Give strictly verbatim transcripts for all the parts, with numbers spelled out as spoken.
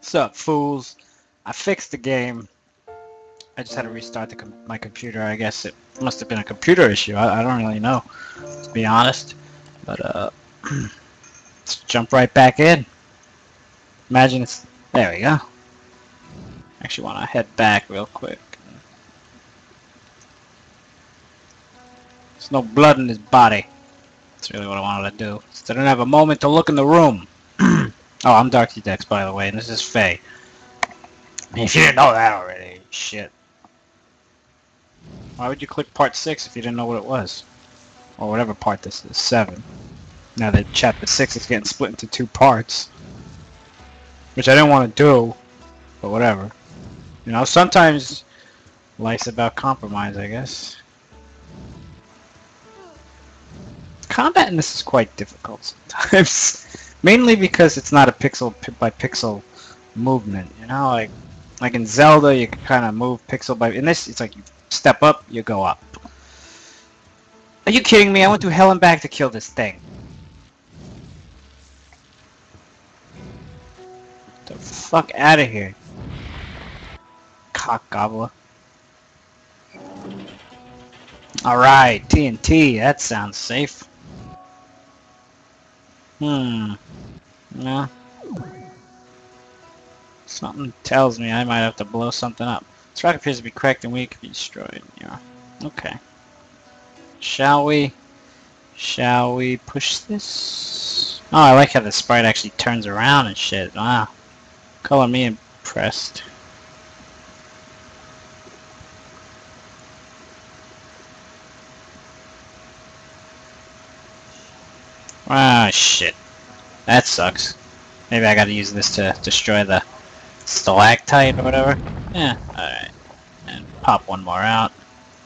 Sup, fools? I fixed the game. I just had to restart the com my computer. I guess it must have been a computer issue. I, I don't really know, to be honest. But uh, let's jump right back in. Imagine it's there. We go. Actually, want to head back real quick. There's no blood in his body. That's really what I wanted to do. So I didn't have a moment to look in the room. Oh, I'm Doctor Dex, by the way, and this is Faye. I mean, if you didn't know that already, shit. Why would you click part six if you didn't know what it was? Or whatever part this is, seven. Now that chapter six is getting split into two parts. Which I didn't want to do, but whatever. You know, sometimes life's about compromise, I guess. Combat in this is quite difficult sometimes. Mainly because it's not a pixel by pixel movement, you know, like like in Zelda you can kind of move pixel by. In this it's like you step up, you go up. Are you kidding me? I went through hell and back to kill this thing. Get the fuck out of here, cock gobbler. Alright, T N T, that sounds safe. Hmm. Yeah. Something tells me I might have to blow something up. This rock appears to be cracked and weak, be destroyed. Yeah. Okay. Shall we? Shall we push this? Oh, I like how the sprite actually turns around and shit. Wow. Color me impressed. Ah, shit. That sucks. Maybe I gotta use this to destroy the stalactite or whatever. Yeah, alright. And pop one more out.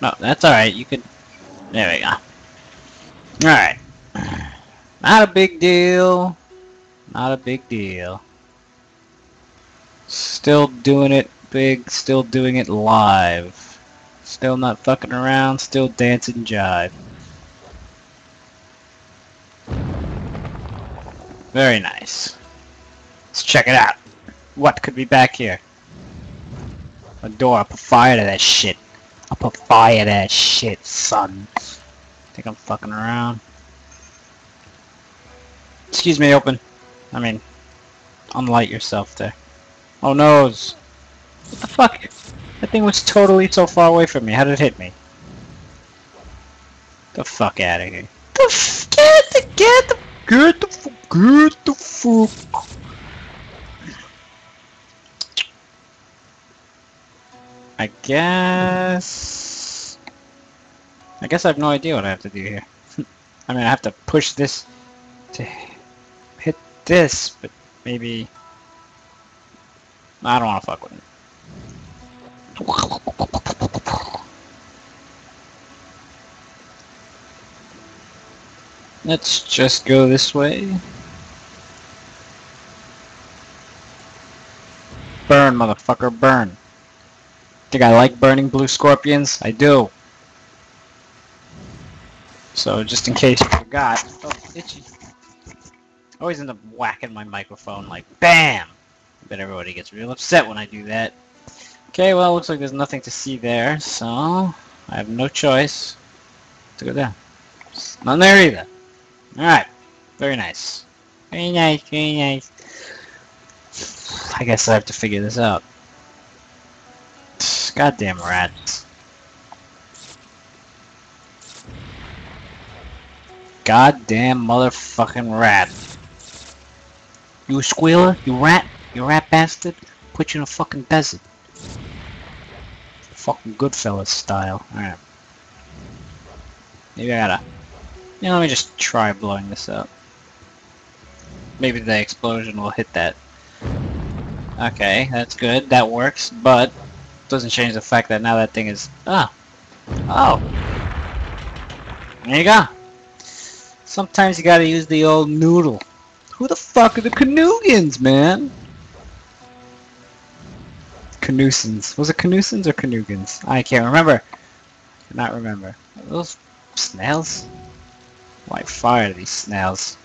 No, that's alright. You could... There we go. Alright. Not a big deal. Not a big deal. Still doing it big. Still doing it live. Still not fucking around. Still dancing jive. Very nice. Let's check it out. What could be back here? A door. I'll put fire to that shit. I'll put fire to that shit, son. Think I'm fucking around. Excuse me, open. I mean, unlight yourself there. Oh, noes. What the fuck? That thing was totally so far away from me. How did it hit me? Get the fuck out of here. The f get the get the Get the fuck, get the fuck. I guess... I guess I have no idea what I have to do here. I mean, I have to push this to hit this, but maybe... I don't want to fuck with it. Let's just go this way. Burn, motherfucker, burn. Think I like burning blue scorpions? I do. So, just in case you forgot. Oh, itchy. Always end up whacking my microphone like BAM! I bet everybody gets real upset when I do that. Okay, well, looks like there's nothing to see there, so I have no choice to go down. None there either. Alright, very nice. Very nice, very nice. I guess I have to figure this out. Goddamn rats. Goddamn motherfucking rat. You a squealer? You rat? You rat bastard? Put you in a fucking desert. Fucking Goodfellas style. Alright. Maybe I gotta... You know, let me just try blowing this up. Maybe the explosion will hit that. Okay, that's good. That works, but doesn't change the fact that now that thing is... Ah! Oh! There you go! Sometimes you gotta use the old noodle. Who the fuck are the Canugans, man? Canusans. Was it Canusans or Canugans? I can't remember. I cannot remember. Are those snails? Why fire these snails?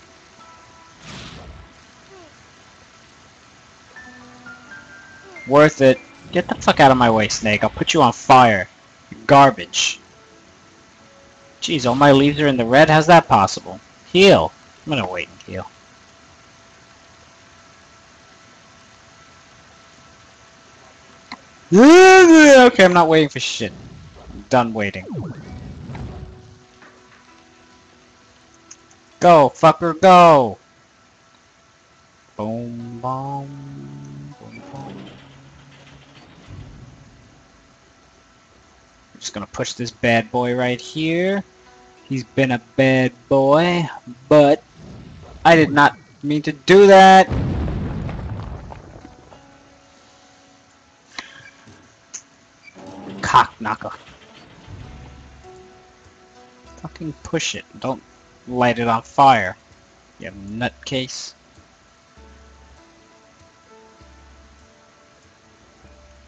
Worth it. Get the fuck out of my way, Snake. I'll put you on fire. You're garbage. Jeez, all my leaves are in the red? How's that possible? Heal. I'm gonna wait and heal. Okay, I'm not waiting for shit. I'm done waiting. Go, fucker, go! Boom, boom, boom, boom. I'm just gonna push this bad boy right here. He's been a bad boy, but I did not mean to do that. Cock knocker. Fucking push it. Don't light it on fire. You nutcase.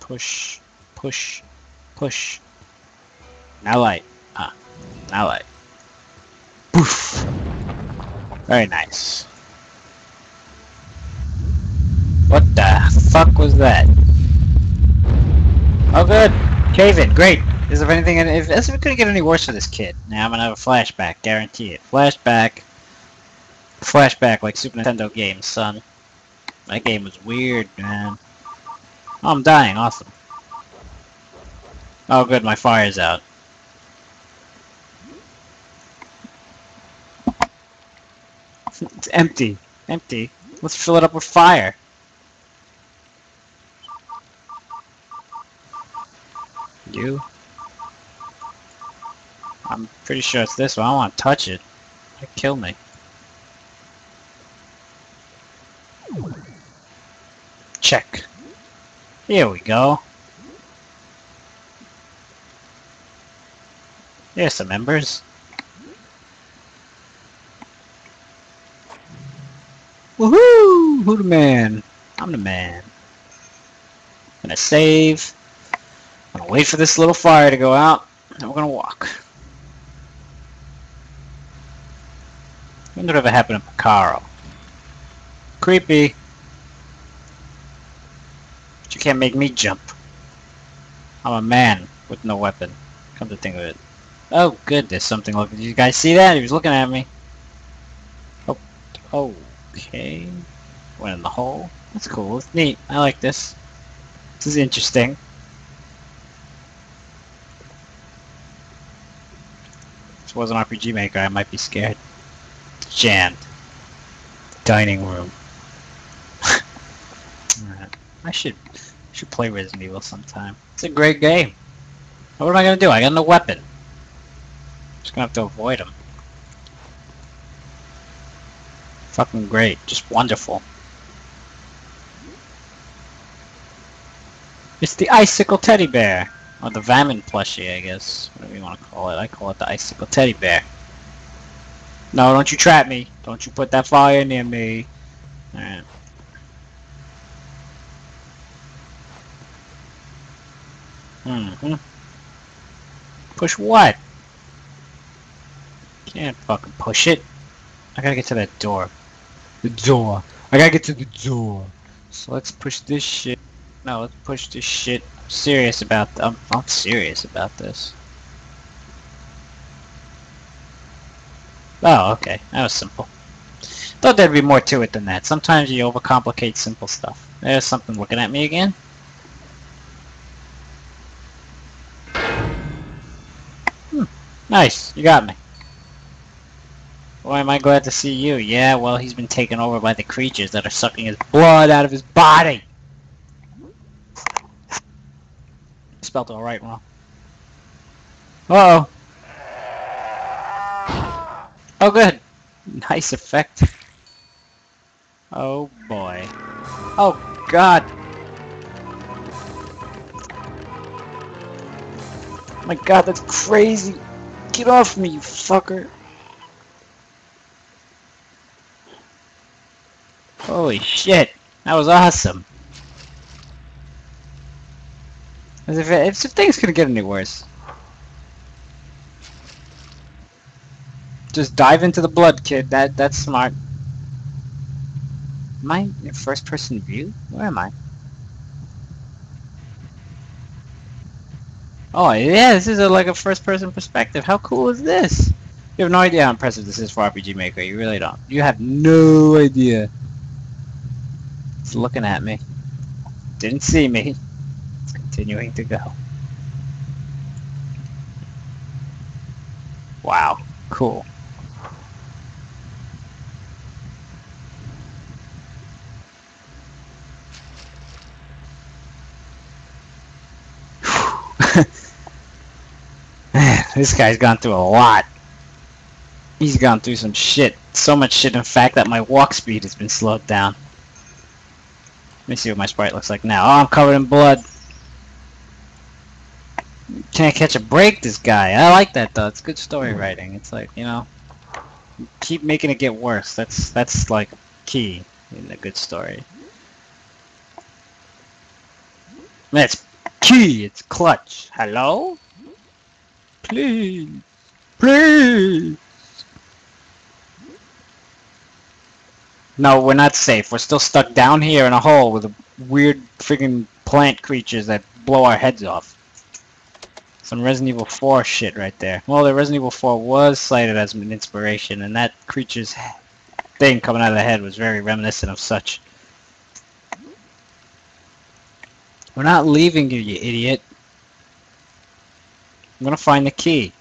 Push, push, push. Now light. Ah, now light. Poof. Very nice. What the fuck was that? Oh good. Cave in. Great. Is there anything? If, if it couldn't get any worse for this kid. Now I'm gonna have a flashback. Guarantee it. Flashback. Flashback like Super Nintendo games, son. That game was weird, man. Oh, I'm dying. Awesome. Oh, good. My fire's out. It's empty. Empty. Let's fill it up with fire. You. I'm pretty sure it's this one. I don't want to touch it. It'd kill me. Check. Here we go. Here's some embers. Woohoo! Who the man? I'm the man. I'm gonna save. I'm gonna wait for this little fire to go out, and we're gonna walk. I wonder whatever happened to Picaro. Creepy. But you can't make me jump. I'm a man with no weapon. Come to think of it. Oh, good. There's something looking. Did you guys see that? He was looking at me. Oh, oh, okay. Went in the hole. That's cool. It's neat. I like this. This is interesting. If it was an R P G maker, I might be scared. Jammed. Dining room. I should should play Resident Evil sometime. It's a great game. What am I gonna do? I got no weapon. I'm just gonna have to avoid him. Fucking great. Just wonderful. It's the Icicle Teddy Bear. Or the Vammon Plushie, I guess. Whatever you want to call it. I call it the Icicle Teddy Bear. No, don't you trap me. Don't you put that fire near me. Alright. Mm-hmm. Push what? Can't fucking push it. I gotta get to that door. The door. I gotta get to the door. So let's push this shit. No, let's push this shit. I'm serious about th- I'm, I'm serious about this. Oh, okay. That was simple. Thought there'd be more to it than that. Sometimes you overcomplicate simple stuff. There's something looking at me again. Hmm. Nice. You got me. Boy, am I glad to see you. Yeah, well, he's been taken over by the creatures that are sucking his blood out of his body. Spelled all right wrong. Uh oh. Oh, good. Nice effect. Oh, boy. Oh, God. My God, that's crazy. Get off me, you fucker. Holy shit. That was awesome. As if, it, as if things couldn't get any worse. Just dive into the blood, kid. That That's smart. Am I in first person view? Where am I? Oh yeah, this is a, like a first-person perspective. How cool is this? You have no idea how impressive this is for R P G Maker. You really don't. You have no idea. It's looking at me. Didn't see me. It's continuing to go. Wow. Cool. This guy's gone through a lot. He's gone through some shit. So much shit, in fact, that my walk speed has been slowed down. Let me see what my sprite looks like now. Oh, I'm covered in blood. Can't catch a break, this guy. I like that, though. It's good story writing. It's like, you know, keep making it get worse. That's, that's like, key in a good story. That's key. It's clutch. Hello? Please. Please. No, we're not safe. We're still stuck down here in a hole with a weird friggin' plant creatures that blow our heads off. Some Resident Evil four shit right there. Well, the Resident Evil four was cited as an inspiration, and that creature's thing coming out of the head was very reminiscent of such. We're not leaving you, you idiot. I'm gonna find the key.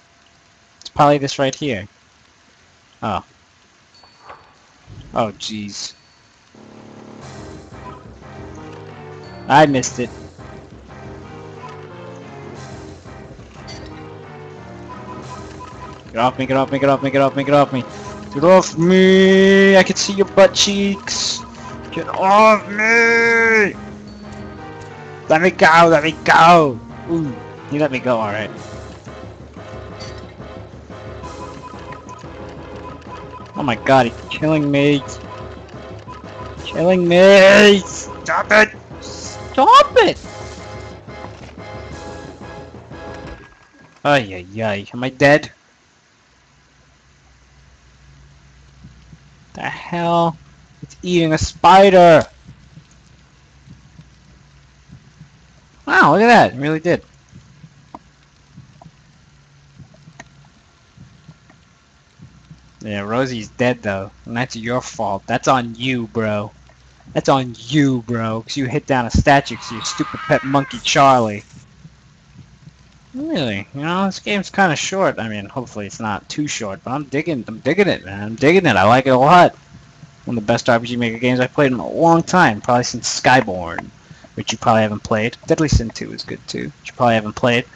It's probably this right here. Oh. Oh, jeez. I missed it. Get off me, get off me, get off me, get off me, get off me. Get off me! I can see your butt cheeks! Get off me! Let me go, let me go! Ooh, you let me go, alright. Oh my god, he's killing me! Killing me! Stop it! Stop it! Ay ay ay, am I dead? The hell? It's eating a spider! Wow, look at that, it really did. Yeah, Rosie's dead though, and that's your fault. That's on you, bro. That's on you, bro, because you hit down a statue because you're stupid pet monkey Charlie. Really, you know, this game's kind of short. I mean, hopefully it's not too short, but I'm digging, I'm digging it, man. I'm digging it. I like it a lot. One of the best R P G Maker games I've played in a long time, probably since Skyborne, which you probably haven't played. Deadly Sin two is good too, which you probably haven't played.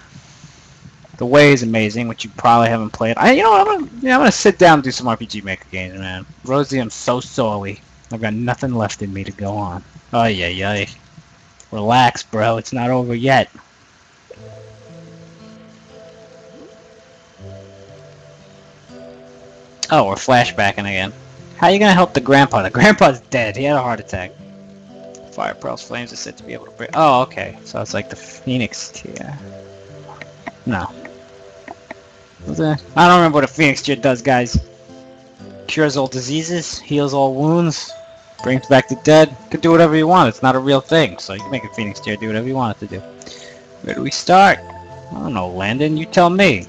The Way is amazing, which you probably haven't played. I, you know, I'm gonna, yeah, I'm gonna sit down and do some R P G Maker games, man. Rosie, I'm so sorry. I've got nothing left in me to go on. Oh yeah, yeah. Relax, bro. It's not over yet. Oh, we're flashbacking again. How are you gonna help the grandpa? The grandpa's dead. He had a heart attack. Fire Pearl's flames are said to be able to break. Oh, okay. So it's like the Phoenix tier. No. I don't remember what a Phoenix tier does, guys. Cures all diseases, heals all wounds, brings back the dead. Could do whatever you want. It's not a real thing, so you can make a Phoenix tier do whatever you want it to do. Where do we start? I don't know, Landon. You tell me.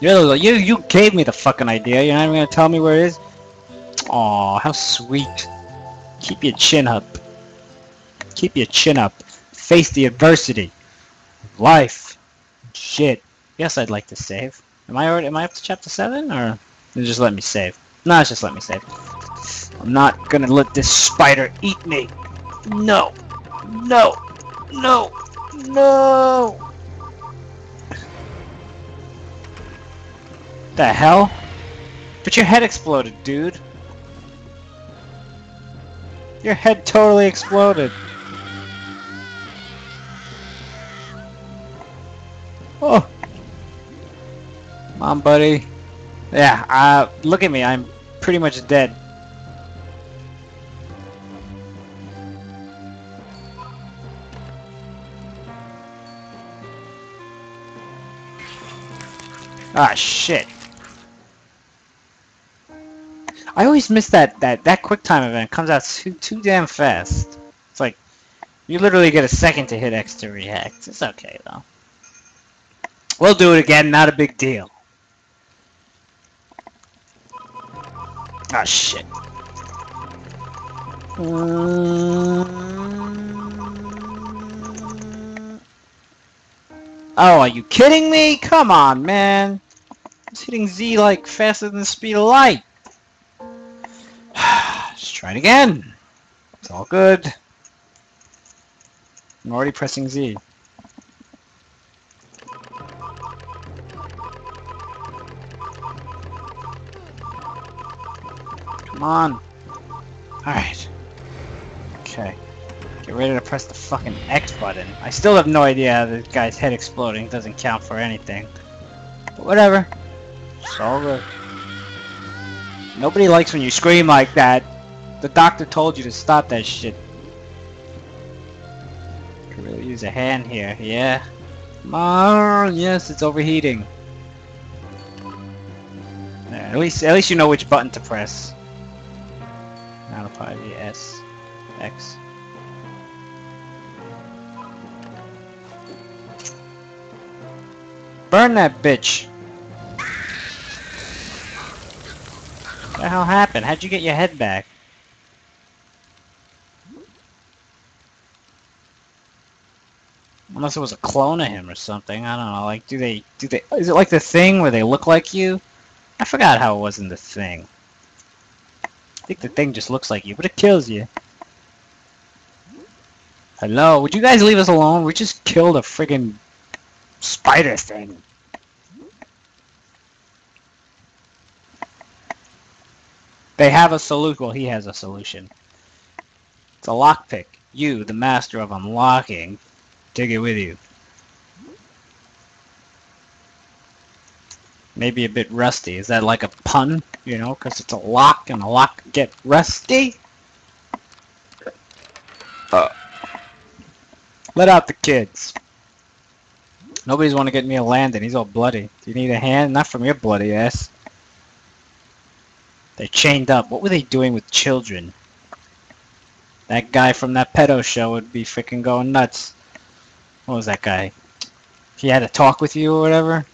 You you you gave me the fucking idea. You're not even gonna tell me where it is. Aw, how sweet. Keep your chin up. Keep your chin up. Face the adversity. Life. Shit. Yes, I'd like to save. Am I already? Am I up to chapter seven, or just let me save? No, just let me save. I'm not gonna let this spider eat me. No. No. No. No. The hell? But your head exploded, dude. Your head totally exploded. Oh. Come on, buddy. Yeah, uh, look at me. I'm pretty much dead. Ah, shit. I always miss that that that quick time event. It comes out too too damn fast. It's like You literally get a second to hit X to react. It's okay, though. We'll do it again, not a big deal. Ah, shit. Um... Oh, are you kidding me? Come on, man. I was hitting Z, like, faster than the speed of light. Let's try it again. It's all good. I'm already pressing Z. Come on. Alright. Okay. Get ready to press the fucking X button. I still have no idea how this guy's head exploding doesn't count for anything. But whatever. It's all good. Nobody likes when you scream like that. The doctor told you to stop that shit. Could really use a hand here, yeah. Come on, yes, it's overheating. Yeah, at least, at least you know which button to press. Now it'll probably be S, X. Burn that bitch. What the hell happened? How'd you get your head back? Unless it was a clone of him or something. I don't know. Like, do they... do they? Is it like The Thing where they look like you? I forgot how it was in The Thing. I think The Thing just looks like you, but it kills you. Hello? Would you guys leave us alone? We just killed a friggin' spider thing. They have a solution. Well, he has a solution. It's a lockpick. You, the master of unlocking... take it with you. Maybe a bit rusty. Is that like a pun? You know, because it's a lock and a lock get rusty? Uh. Let out the kids. Nobody's want to get me a Landon. He's all bloody. Do you need a hand? Not from your bloody ass. They're chained up. What were they doing with children? That guy from that pedo show would be freaking going nuts. What was that guy? He had a talk with you or whatever?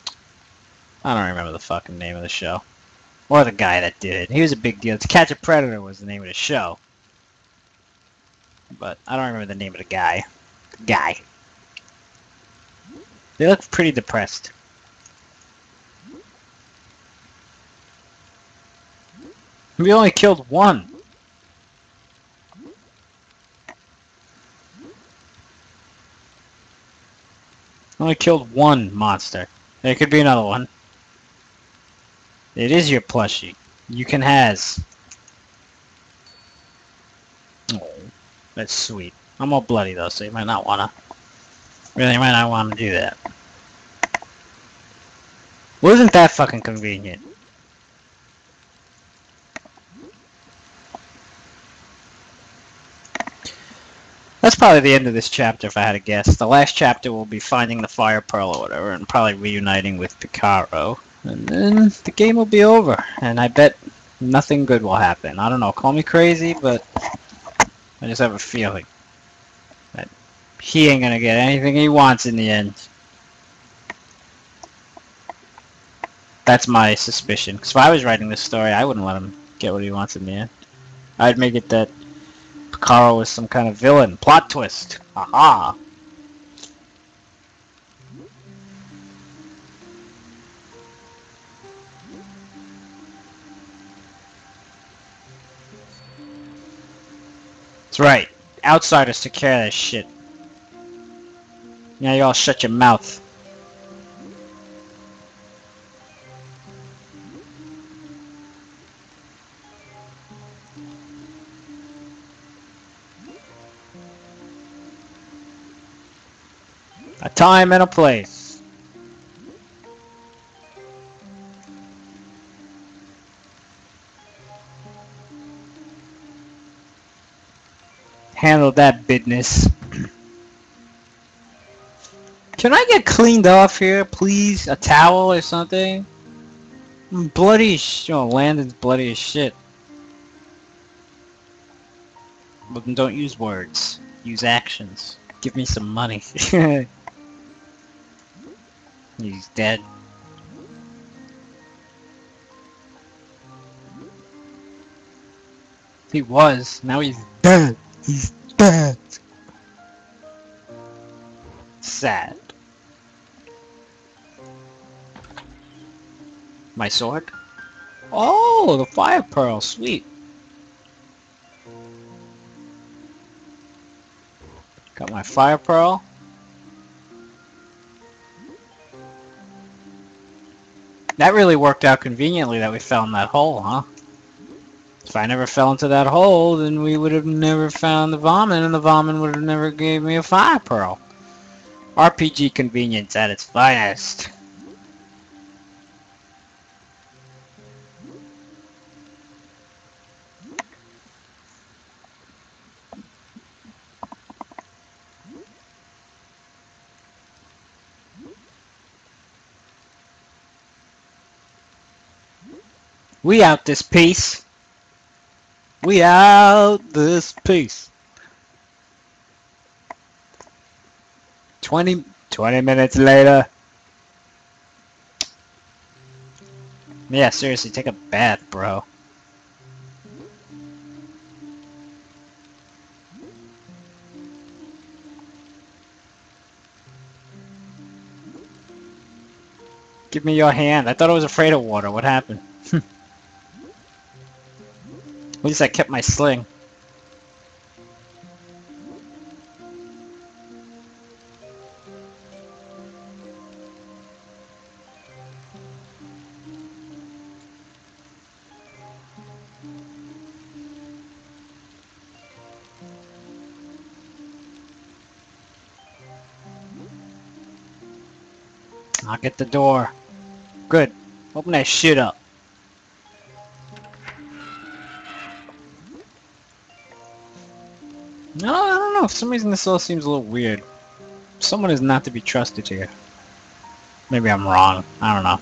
I don't remember the fucking name of the show. Or the guy that did it. He was a big deal. To Catch a Predator was the name of the show. But I don't remember the name of the guy. The guy. They look pretty depressed. We only killed one. Only killed one monster. There could be another one. It is your plushie. You can has. Oh, that's sweet. I'm all bloody though, so you might not wanna. Really, you might not wanna do that. Wasn't that fucking convenient? That's probably the end of this chapter, if I had to guess. The last chapter will be finding the Fire Pearl or whatever, and probably reuniting with Picaro. And then the game will be over, and I bet nothing good will happen. I don't know, call me crazy, but I just have a feeling that he ain't gonna get anything he wants in the end. That's my suspicion, because if I was writing this story, I wouldn't let him get what he wants in the end. I'd make it that Carl was some kind of villain. Plot twist. Aha. That's right. Outsiders took care of that shit. Now you all shut your mouth. A time and a place. Handle that business. Can I get cleaned off here, please? A towel or something? I'm bloody as shit. Oh, Landon's bloody as shit. But don't use words. Use actions. Give me some money. He's dead. He was. Now he's dead. He's dead. Sad. My sword? Oh, the Fire Pearl. Sweet. Got my Fire Pearl. That really worked out conveniently that we fell in that hole, huh? If I never fell into that hole, then we would have never found the Vammon, and the Vammon would have never gave me a Fire Pearl. R P G convenience at its finest. We out this piece. We out this piece. twenty, twenty minutes later. Yeah, seriously, take a bath, bro. Give me your hand. I thought I was afraid of water. What happened? At least I kept my sling. I'll get the door. Good. Open that shit up. No, I don't know. For some reason, this all seems a little weird. Someone is not to be trusted here. Maybe I'm wrong. I don't know.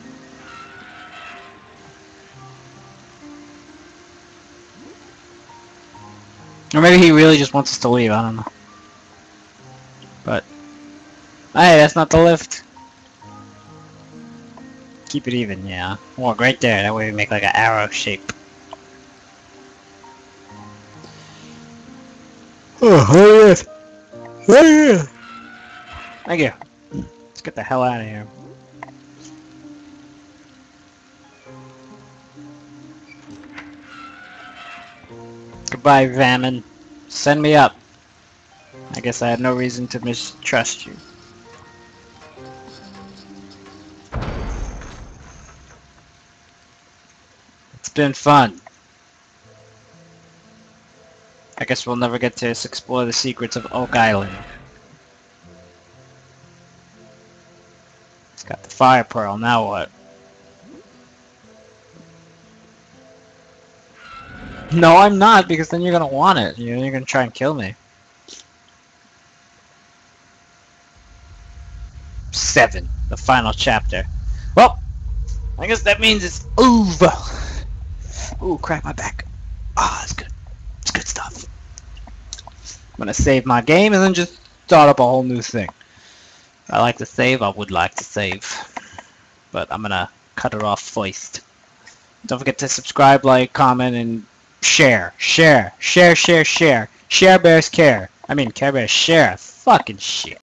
Or maybe he really just wants us to leave. I don't know. But, hey, that's not the lift. Keep it even, yeah. Walk right there. That way we make like an arrow shape. Oh, hurry up. Hurry up. Thank you. Let's get the hell out of here. Goodbye, Vammon. Send me up. I guess I had no reason to mistrust you. It's been fun. I guess we'll never get to explore the secrets of Oak Island. It's got the Fire Pearl, now what? No, I'm not, because then you're gonna want it. You're, you're gonna try and kill me. Seven, the final chapter. Well, I guess that means it's over. Ooh, crap, my back. Ah, oh, that's good. Good stuff. I'm gonna save my game and then just start up a whole new thing. I like to save, I would like to save. But I'm gonna cut it off first. Don't forget to subscribe, like, comment, and share. Share, share, share, share. Share Bears Care. I mean, Care Bears Share. Fucking shit.